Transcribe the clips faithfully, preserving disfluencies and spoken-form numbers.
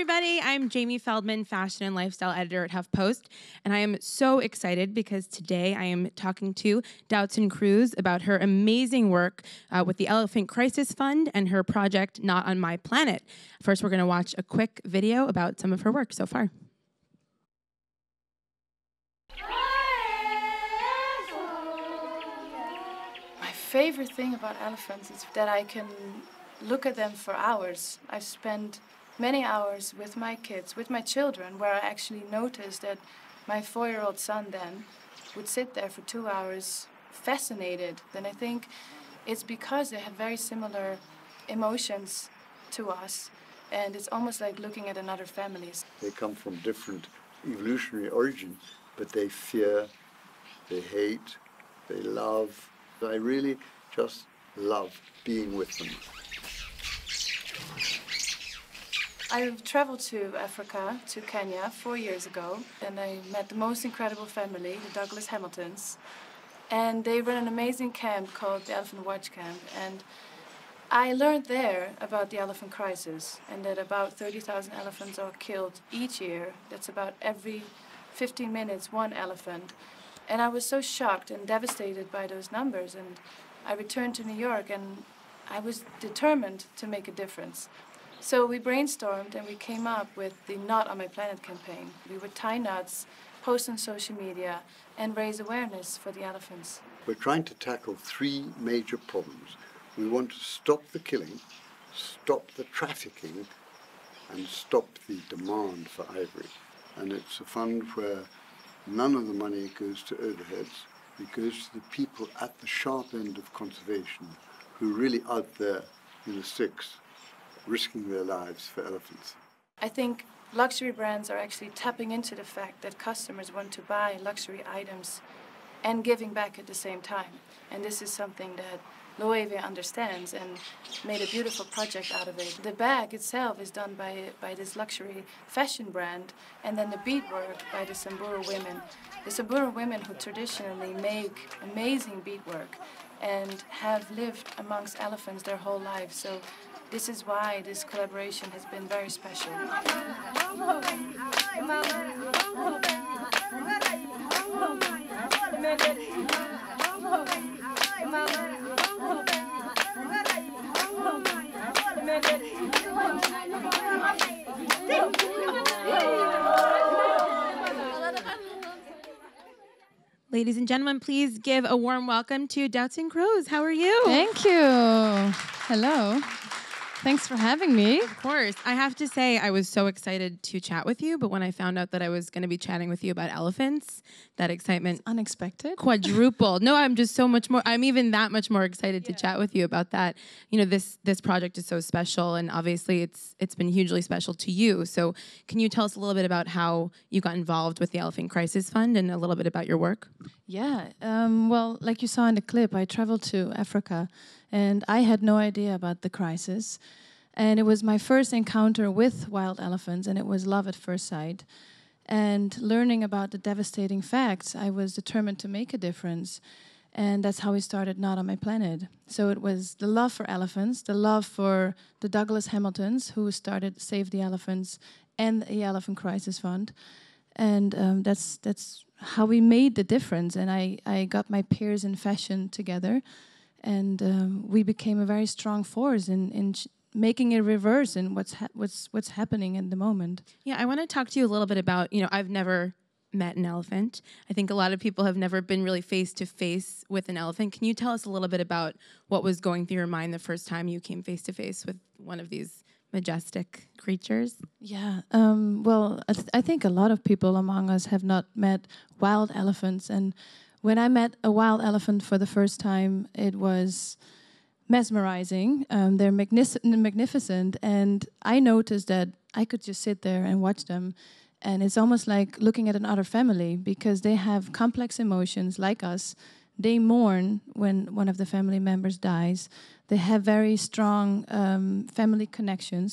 everybody. I'm Jamie Feldman, fashion and lifestyle editor at HuffPost, and I am so excited because today I am talking to Doutzen Kroes about her amazing work uh, with the Elephant Crisis Fund and her project Not On My Planet. First, we're going to watch a quick video about some of her work so far. My favorite thing about elephants is that I can look at them for hours. I've spent many hours with my kids, with my children, where I actually noticed that my four-year-old son then would sit there for two hours fascinated. And I think it's because they have very similar emotions to us, and it's almost like looking at another family. They come from different evolutionary origins, but they fear, they hate, they love. I really just love being with them. I've traveled to Africa, to Kenya, four years ago, and I met the most incredible family, the Douglas Hamiltons. And they run an amazing camp called the Elephant Watch Camp. And I learned there about the elephant crisis, and that about thirty thousand elephants are killed each year. That's about every fifteen minutes, one elephant. And I was so shocked and devastated by those numbers. And I returned to New York, and I was determined to make a difference. So we brainstormed and we came up with the Not On My Planet campaign. We would tie knots, post on social media, and raise awareness for the elephants. We're trying to tackle three major problems. We want to stop the killing, stop the trafficking, and stop the demand for ivory. And it's a fund where none of the money goes to overheads. It goes to the people at the sharp end of conservation who really are out there in the sticks, risking their lives for elephants. I think luxury brands are actually tapping into the fact that customers want to buy luxury items and giving back at the same time. And this is something that Loewe understands and made a beautiful project out of it. The bag itself is done by, by this luxury fashion brand, and then the beadwork by the Samburu women. The Samburu women who traditionally make amazing beadwork and have lived amongst elephants their whole lives. So this is why this collaboration has been very special. Ladies and gentlemen, please give a warm welcome to Doutzen Kroes. How are you? Thank you. Hello. Thanks for having me. Of course. I have to say I was so excited to chat with you, but when I found out that I was going to be chatting with you about elephants, that excitement... It's unexpected. Quadrupled. No, I'm just so much more... I'm even that much more excited yeah. to chat with you about that. You know, this this project is so special, and obviously it's it's been hugely special to you. So can you tell us a little bit about how you got involved with the Elephant Crisis Fund and a little bit about your work? Yeah. Um, well, like you saw in the clip, I traveled to Africa, and I had no idea about the crisis. And it was my first encounter with wild elephants, and it was love at first sight. And learning about the devastating facts, I was determined to make a difference. And that's how we started Not On My Planet. So it was the love for elephants, the love for the Douglas Hamiltons, who started Save the Elephants and the Elephant Crisis Fund. And um, that's, that's how we made the difference. And I, I got my peers in fashion together. And um, we became a very strong force in, in sh making a reverse in what's ha what's what's happening at the moment. Yeah, I want to talk to you a little bit about, you know, I've never met an elephant. I think a lot of people have never been really face to face with an elephant. Can you tell us a little bit about what was going through your mind the first time you came face to face with one of these majestic creatures? Yeah, um, well, I, th I think a lot of people among us have not met wild elephants, and when I met a wild elephant for the first time, it was mesmerizing. Um, they're magnific- magnificent, and I noticed that I could just sit there and watch them, and it's almost like looking at another family, because they have complex emotions like us. They mourn when one of the family members dies. They have very strong um, family connections.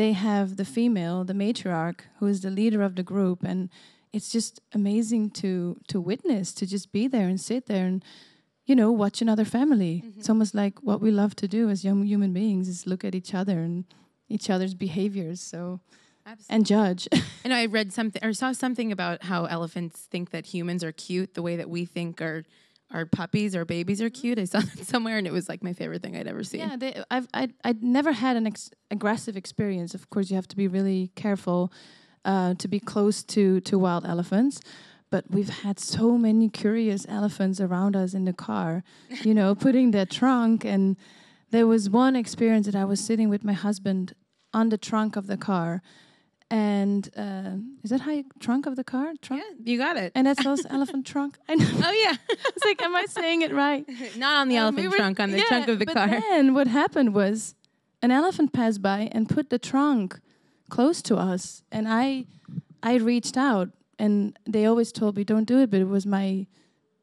They have the female, the matriarch, who is the leader of the group, and it's just amazing to to witness, to just be there and sit there and, you know, watch another family. Mm-hmm. It's almost like what we love to do as young human beings is look at each other and each other's behaviors. So Absolutely. And judge. And I read something or saw something about how elephants think that humans are cute the way that we think our, our puppies or babies are cute. I saw that somewhere, and it was like my favorite thing I'd ever seen. Yeah, they, I've I'd, I'd never had an ex aggressive experience. Of course, you have to be really careful uh, to be close to, to wild elephants. But we've had so many curious elephants around us in the car, you know, putting their trunk. And there was one experience that I was sitting with my husband on the trunk of the car. And uh, is that how you, trunk of the car? Trunk? Yeah, you got it. And that's also elephant trunk. I know. Oh, yeah. It's like, am I saying it right? Not on the um, elephant we were, trunk, on the yeah, trunk of the but car. But then what happened was an elephant passed by and put the trunk close to us. And I, I reached out. And they always told me, don't do it. But it was my,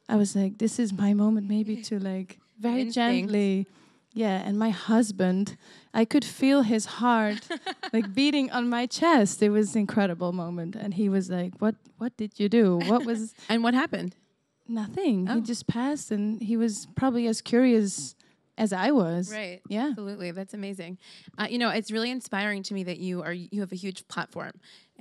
I was like, this is my moment maybe to like very Instinct. gently. Yeah. And my husband, I could feel his heart like beating on my chest. It was an incredible moment. And he was like, what, what did you do? What was. And what happened? Nothing. Oh. He just passed, and he was probably as curious as I was. Right. Yeah. Absolutely. That's amazing. Uh, you know, it's really inspiring to me that you are, you have a huge platform.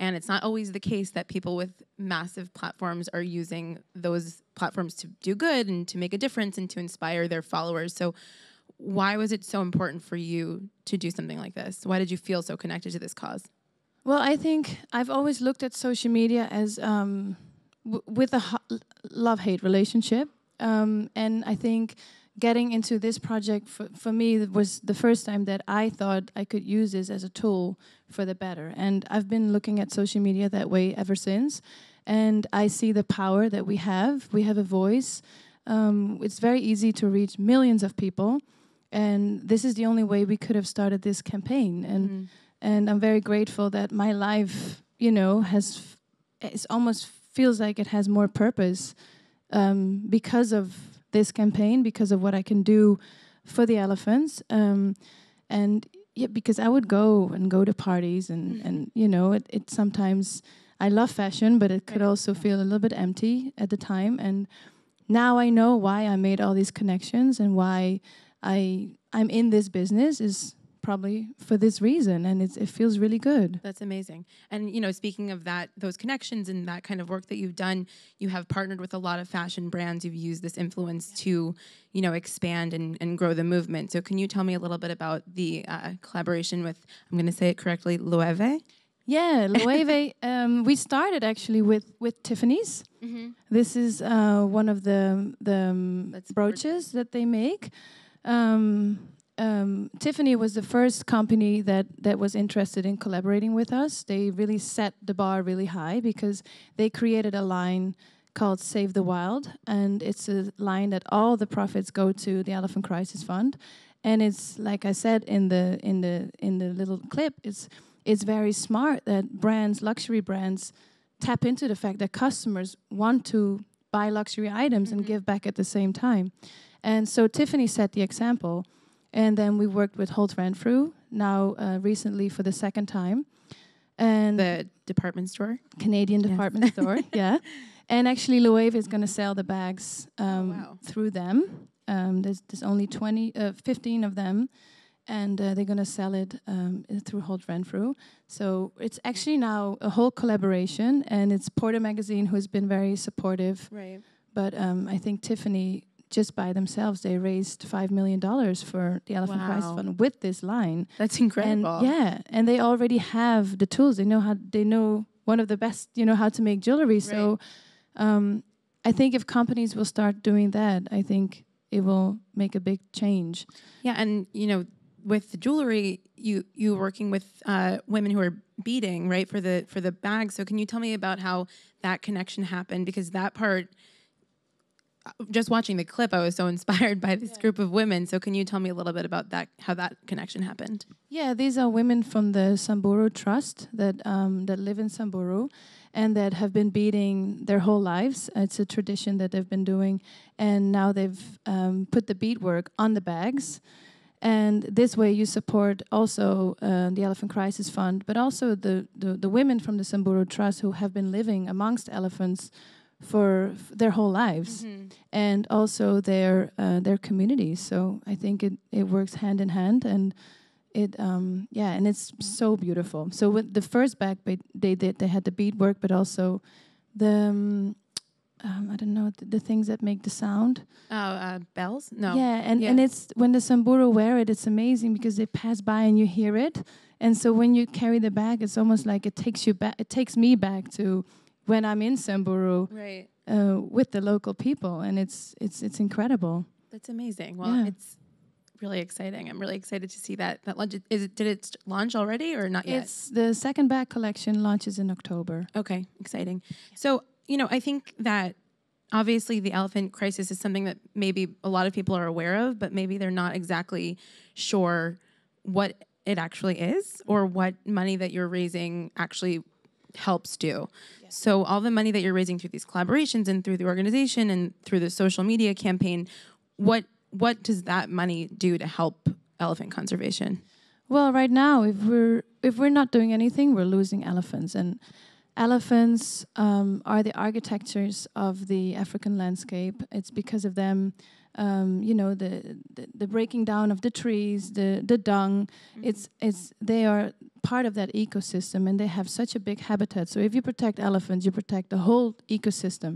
And it's not always the case that people with massive platforms are using those platforms to do good and to make a difference and to inspire their followers. So why was it so important for you to do something like this? Why did you feel so connected to this cause? Well, I think I've always looked at social media as um, w with a love-hate relationship. Um, and I think getting into this project, for, for me, was the first time that I thought I could use this as a tool for the better. And I've been looking at social media that way ever since. And I see the power that we have. We have a voice. Um, it's very easy to reach millions of people. And this is the only way we could have started this campaign. And, mm. and I'm very grateful that my life, you know, has, it almost feels like it has more purpose um, because of this campaign, because of what I can do for the elephants. Um, and yeah, because I would go and go to parties and, mm-hmm. and you know, it, it sometimes, I love fashion, but it could also feel a little bit empty at the time. And now I know why I made all these connections and why I, I'm in this business is probably for this reason, and it's, it feels really good. That's amazing. And you know, speaking of that, those connections and that kind of work that you've done, you have partnered with a lot of fashion brands. You've used this influence yeah. to, you know, expand and, and grow the movement. So can you tell me a little bit about the uh, collaboration with, I'm going to say it correctly, Loewe? Yeah, Loewe. um, we started actually with, with Tiffany's. Mm-hmm. This is uh, one of the, the um, brooches gorgeous. that they make. Um, Um, Tiffany was the first company that, that was interested in collaborating with us. They really set the bar really high because they created a line called Save the Wild, and it's a line that all the profits go to the Elephant Crisis Fund. And it's, like I said in the in the in the little clip, it's it's very smart that brands, luxury brands, tap into the fact that customers want to buy luxury items mm-hmm. and give back at the same time. And so Tiffany set the example. And then we worked with Holt Renfrew, now uh, recently for the second time. And the department store? Canadian yes. department store, yeah. And actually, Loewe is going to sell the bags um, oh, wow. through them. Um, there's, there's only twenty, uh, fifteen of them. And uh, they're going to sell it um, through Holt Renfrew. So it's actually now a whole collaboration. And it's Porter Magazine who's been very supportive. Right. But um, I think Tiffany... just by themselves, they raised five million dollars for the Elephant wow. Prize Fund with this line. That's incredible. And yeah, and they already have the tools. They know how. They know one of the best, you know, how to make jewelry. Right. So um, I think if companies will start doing that, I think it will make a big change. Yeah, and, you know, with the jewelry, you you working with uh, women who are beading, right, for the, for the bag. So can you tell me about how that connection happened? Because that part... just watching the clip, I was so inspired by this yeah. group of women. So can you tell me a little bit about that, how that connection happened? Yeah, these are women from the Samburu Trust that um, that live in Samburu and that have been beading their whole lives. It's a tradition that they've been doing. And now they've um, put the beadwork on the bags. And this way you support also uh, the Elephant Crisis Fund, but also the, the, the women from the Samburu Trust who have been living amongst elephants for f their whole lives mm-hmm. and also their uh, their communities. So I think it, it works hand in hand, and It um yeah, and it's so beautiful. So with the first bag they did, they had the beadwork, but also the um, um, I don't know th the things that make the sound. Oh, uh, bells? No. Yeah, and yeah. and it's when the Samburu wear it, it's amazing because they pass by and you hear it. And so when you carry the bag, it's almost like it takes you back. It takes me back to when I'm in Samburu, right? Uh, with the local people, and it's it's it's incredible. That's amazing. Well, yeah. it's. Really exciting! I'm really excited to see that. That launch is it? Did it launch already or not yet? It's the second bag collection launches in October. Okay, exciting. So you know, I think that obviously the elephant crisis is something that maybe a lot of people are aware of, but maybe they're not exactly sure what it actually is or what money that you're raising actually helps do. Yes. So all the money that you're raising through these collaborations and through the organization and through the social media campaign, what What does that money do to help elephant conservation? Well, right now, if we're if we're not doing anything, we're losing elephants. And elephants um, are the architectures of the African landscape. It's because of them, um, you know, the, the the breaking down of the trees, the the dung. Mm-hmm. It's it's they are part of that ecosystem, and they have such a big habitat. So if you protect elephants, you protect the whole ecosystem.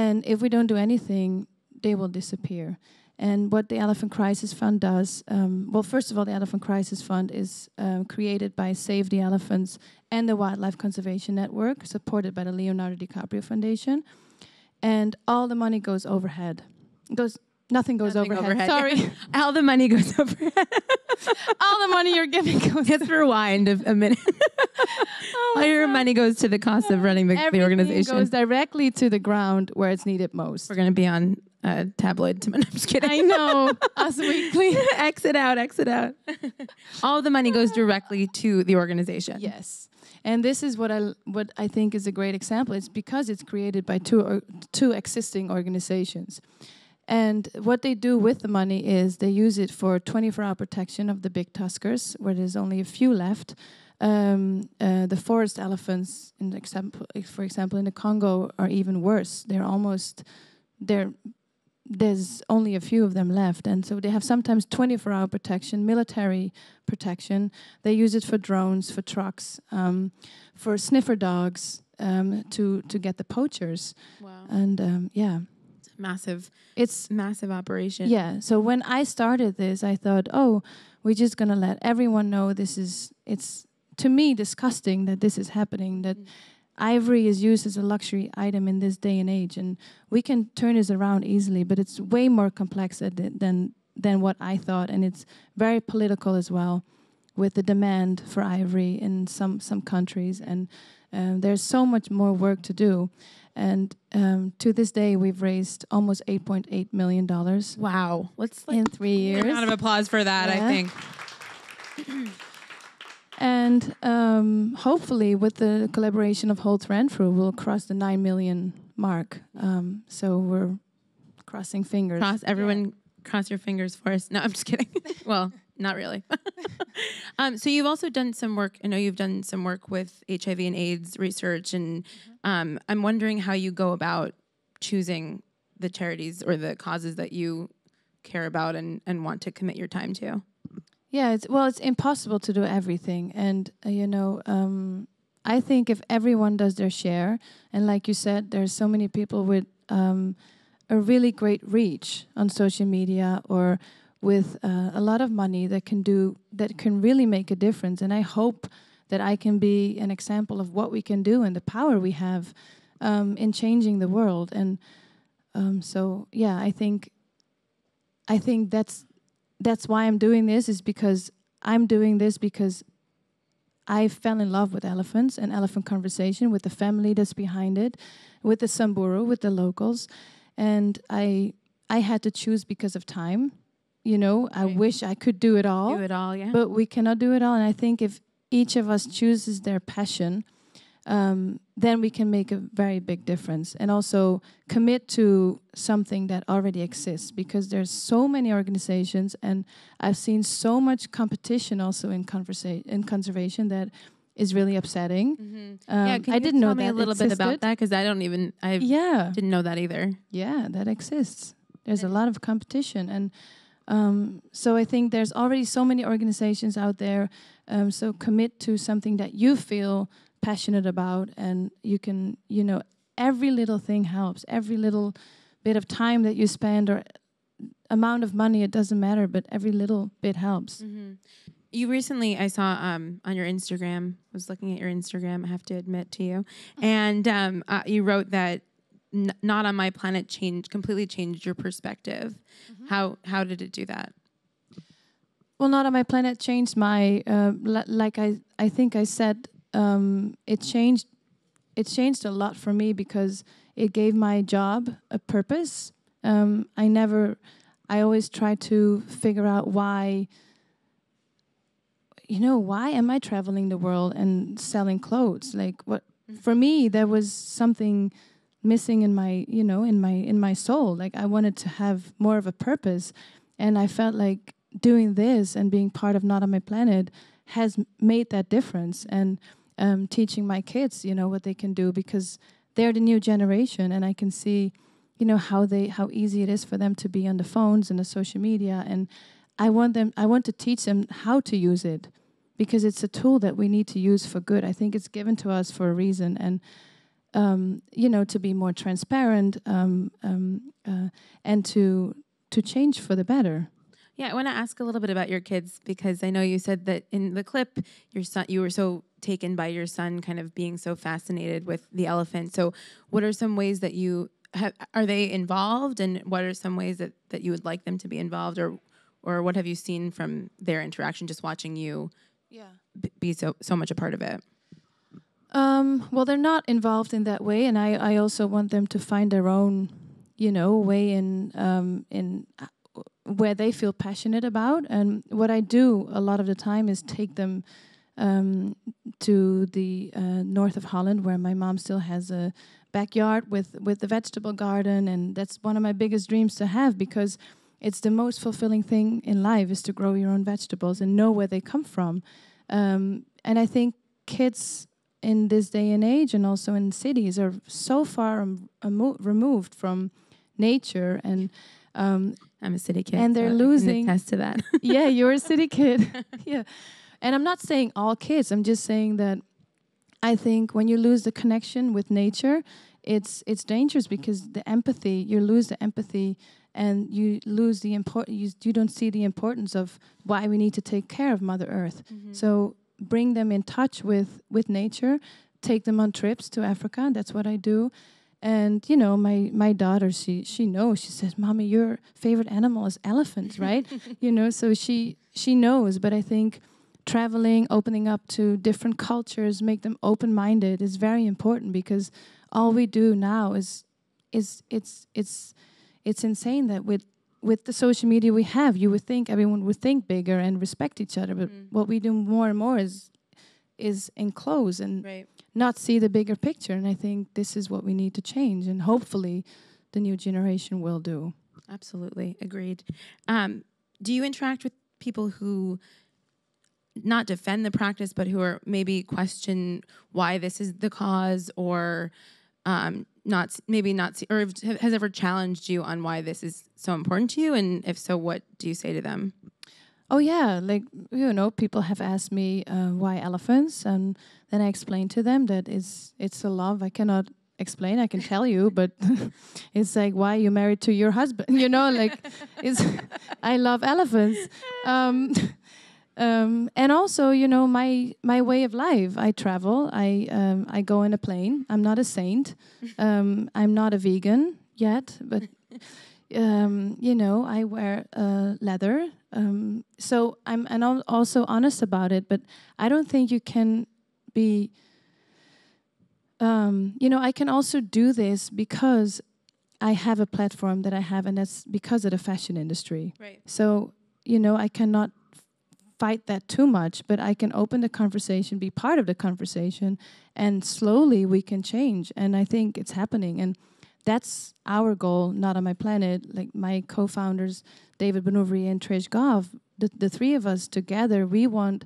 And if we don't do anything, they will disappear. And what the Elephant Crisis Fund does, um, well, first of all, the Elephant Crisis Fund is um, created by Save the Elephants and the Wildlife Conservation Network, supported by the Leonardo DiCaprio Foundation. And all the money goes overhead. Goes Nothing goes nothing overhead. overhead. Sorry. All the money goes overhead. All the money you're giving goes Let's rewind a, a minute. Oh All your God. money goes to the cost of running the, the organization. It goes directly to the ground where it's needed most. We're going to be on uh, tabloid tomorrow. I'm just kidding. I know. Us Weekly. Exit out, exit out. All the money goes directly to the organization. Yes. And this is what I, what I think is a great example. It's because it's created by two, or, two existing organizations. And what they do with the money is they use it for twenty-four hour protection of the big tuskers, where there's only a few left. Um, uh, the forest elephants, in the example, for example, in the Congo, are even worse. They're almost they're, there's only a few of them left, and so they have sometimes twenty-four hour protection, military protection. They use it for drones, for trucks, um, for sniffer dogs um, to to get the poachers. Wow. And um, yeah. Massive, it's massive operation. Yeah. So when I started this, I thought, oh, we're just gonna let everyone know this is. It's to me disgusting that this is happening. That mm. ivory is used as a luxury item in this day and age, and we can turn this around easily. But it's way more complex than than what I thought, and it's very political as well, with the demand for ivory in some some countries, and um, there's so much more work to do. And um, to this day, we've raised almost eight point eight million dollars. Wow. Let's like in three years. A round of applause for that, yeah. I think. And um, hopefully, with the collaboration of Holt Renfrew, we'll cross the nine million mark. Um, so we're crossing fingers. Cross, everyone yeah. cross your fingers for us. No, I'm just kidding. Well, not really. um, so you've also done some work. I know you've done some work with H I V and AIDS research, and um, I'm wondering how you go about choosing the charities or the causes that you care about and, and want to commit your time to. Yeah, it's, well, it's impossible to do everything. And, uh, you know, um, I think if everyone does their share, and like you said, there's so many people with um, a really great reach on social media or with uh, a lot of money that can do that can really make a difference, and I hope that I can be an example of what we can do and the power we have um, in changing the world. And um, so, yeah, I think I think that's that's why I'm doing this is because I'm doing this because I fell in love with elephants and elephant conservation, with the family that's behind it, with the Samburu, with the locals, and I I had to choose because of time. You know, I right. wish I could do it all. Do it all, yeah. But we cannot do it all. And I think if each of us chooses their passion, um, then we can make a very big difference. And also commit to something that already exists, because there's so many organizations, and I've seen so much competition also in, conversa in conservation that is really upsetting. Mm-hmm. um, yeah, can I you didn't tell know me that a little existed? bit about that? Because I don't even, I yeah. didn't know that either. Yeah, that exists. There's a lot of competition. And Um, so I think there's already so many organizations out there. Um, so commit to something that you feel passionate about, and you can, you know, every little thing helps. Every little bit of time that you spend or amount of money, it doesn't matter, but every little bit helps. Mm-hmm. You recently, I saw um, on your Instagram, was looking at your Instagram, I have to admit to you, and um, uh, you wrote that N- Not On My Planet changed, completely changed your perspective. Mm-hmm. How how did it do that? Well, Not On My Planet changed my, uh, l- like I, I think I said, um, it changed, it changed a lot for me because it gave my job a purpose. Um, I never, I always try to figure out why, you know, why am I traveling the world and selling clothes? Like, what for me, there was something missing in my, you know, in my in my soul. Like, I wanted to have more of a purpose, and I felt like doing this and being part of Not On My Planet has made that difference. And um, teaching my kids, you know, what they can do, because they're the new generation, and I can see, you know, how they how easy it is for them to be on the phones and the social media, and I want them. I want to teach them how to use it, because it's a tool that we need to use for good. I think it's given to us for a reason, and um, you know, to be more transparent um, um, uh, and to to change for the better. Yeah, I want to ask a little bit about your kids, because I know you said that in the clip, your son, you were so taken by your son, kind of being so fascinated with the elephant. So, what are some ways that you have, are they involved, and what are some ways that, that you would like them to be involved, or Or what have you seen from their interaction, just watching you yeah. b- be so, so much a part of it? Um, well, they're not involved in that way, and I, I also want them to find their own, you know, way in um, in uh, where they feel passionate about. And what I do a lot of the time is take them um, to the uh, north of Holland, where my mom still has a backyard with, with the vegetable garden, and that's one of my biggest dreams to have, because it's the most fulfilling thing in life is to grow your own vegetables and know where they come from. Um, and I think kids in this day and age, and also in cities, are so far um, remo- removed from nature. And um, I'm a city kid. And they're so losing. I can attest to that. Yeah, you're a city kid. Yeah. And I'm not saying all kids. I'm just saying that I think when you lose the connection with nature, it's it's dangerous, because the empathy, you lose the empathy. And you lose the import. You, you don't see the importance of why we need to take care of Mother Earth. Mm-hmm. So bring them in touch with, with nature. Take them on trips to Africa. That's what I do. And you know, my my daughter, she she knows. She says, "Mommy, your favorite animal is elephants, right?" You know, so she she knows. But I think traveling, opening up to different cultures, make them open-minded is very important, because all we do now is is it's it's. It's insane that with, with the social media we have, you would think everyone would think bigger and respect each other. But mm. what we do more and more is is enclose and right. not see the bigger picture. And I think this is what we need to change. And hopefully the new generation will do. Absolutely. Agreed. Um, do you interact with people who not defend the practice, but who are maybe question why this is the cause, or Um, not maybe not, or has ever challenged you on why this is so important to you? And if so, what do you say to them? Oh yeah, like, you know, people have asked me uh, why elephants, and then I explain to them that it's it's a love. I cannot explain. I can tell you, but it's like, why are you married to your husband? You know, like, it's I love elephants. Um, Um, and also, you know, my, my way of life. I travel. I um, I go in a plane. I'm not a saint. Um, I'm not a vegan yet, but um, you know, I wear uh, leather. Um, so I'm and I'm also honest about it. But I don't think you can be. Um, you know, I can also do this because I have a platform that I have, and that's because of the fashion industry. Right. So you know, I cannot fight that too much, but I can open the conversation, be part of the conversation, and slowly we can change. And I think it's happening, and that's our goal, Not On My Planet. Like my co-founders, David Benovry and Trish Goff, the, the three of us together, we want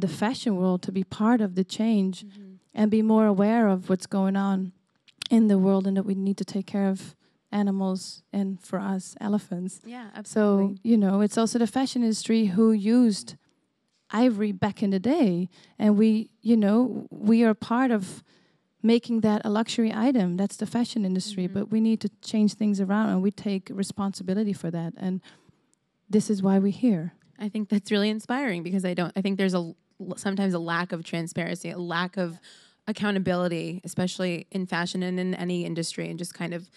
the fashion world to be part of the change mm-hmm. and be more aware of what's going on in the world, and that we need to take care of animals and for us elephants. Yeah, absolutely. So, you know, it's also the fashion industry who used ivory back in the day, and we, you know, we are part of making that a luxury item. That's the fashion industry, mm-hmm. but we need to change things around, and we take responsibility for that, and this is why we're here. I think that's really inspiring, because I don't I think there's a sometimes a lack of transparency, a lack of accountability, especially in fashion and in any industry, and just kind of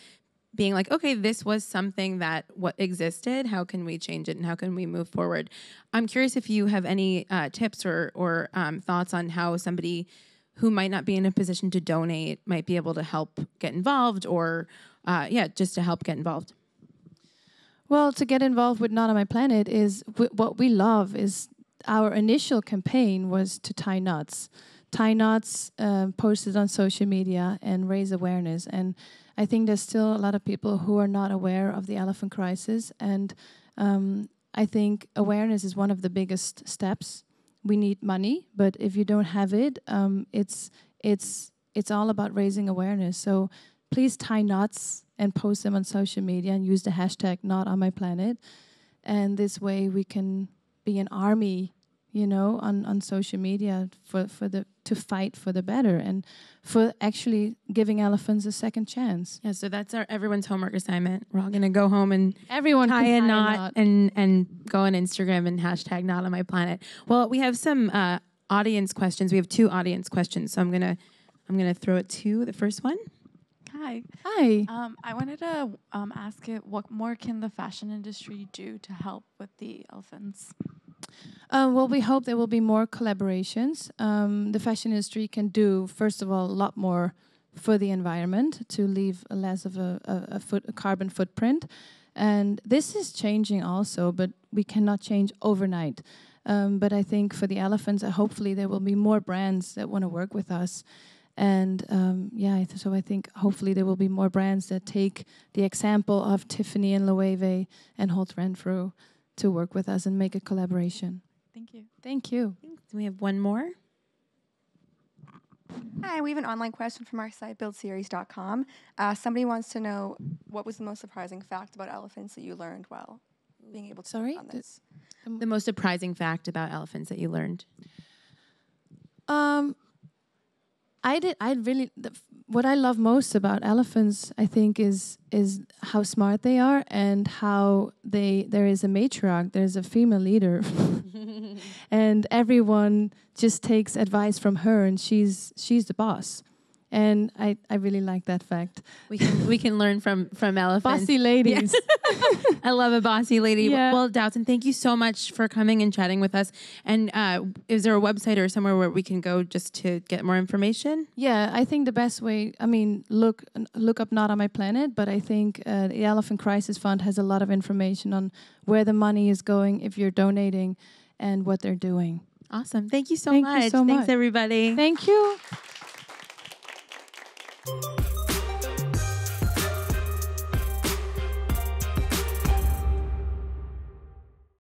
being like, okay, this was something that what existed, how can we change it and how can we move forward? I'm curious if you have any uh, tips or, or um, thoughts on how somebody who might not be in a position to donate might be able to help get involved, or uh, yeah, just to help get involved. Well, to get involved with Not On My Planet is w what we love is our initial campaign was to tie knots. Tie knots uh, posted on social media and raise awareness. And I think there's still a lot of people who are not aware of the elephant crisis. And um, I think awareness is one of the biggest steps. We need money, but if you don't have it, um, it's, it's, it's all about raising awareness. So please tie knots and post them on social media and use the hashtag Not On My Planet. And this way we can be an army, you know, on, on social media for, for the to fight for the better and for actually giving elephants a second chance. Yeah, so that's our everyone's homework assignment. We're all gonna go home and everyone tie a knot and and go on Instagram and hashtag Not On My Planet. Well, we have some uh, audience questions. We have two audience questions, so I'm gonna I'm gonna throw it to the first one. Hi. Hi. Um, I wanted to um, ask it, what more can the fashion industry do to help with the elephants? Uh, well, we hope there will be more collaborations. Um, the fashion industry can do, first of all, a lot more for the environment to leave a less of a, a, a, foot, a carbon footprint. And this is changing also, but we cannot change overnight. Um, but I think for the elephants, uh, hopefully there will be more brands that want to work with us. And um, yeah, so I think hopefully there will be more brands that take the example of Tiffany and Loewe and Holt Renfrew to work with us and make a collaboration. Thank you. Thank you. Do we have one more? Hi, we have an online question from our site, build series dot com. Uh, somebody wants to know, what was the most surprising fact about elephants that you learned while being able to Sorry? work on this? The, the most surprising fact about elephants that you learned? Um... I did. I really. The, what I love most about elephants, I think, is is how smart they are and how they. There is a matriarch. There's a female leader, and everyone just takes advice from her, and she's she's the boss. And I, I really like that fact. We can we can learn from from elephants. Bossy ladies. Yeah. I love a bossy lady. Yeah. Well, Doutzen, thank you so much for coming and chatting with us. And uh, is there a website or somewhere where we can go just to get more information? Yeah, I think the best way. I mean, look look up Not On My Planet. But I think uh, the Elephant Crisis Fund has a lot of information on where the money is going if you're donating, and what they're doing. Awesome. Thank you so much. Thank you so much. Thanks everybody. Thank you.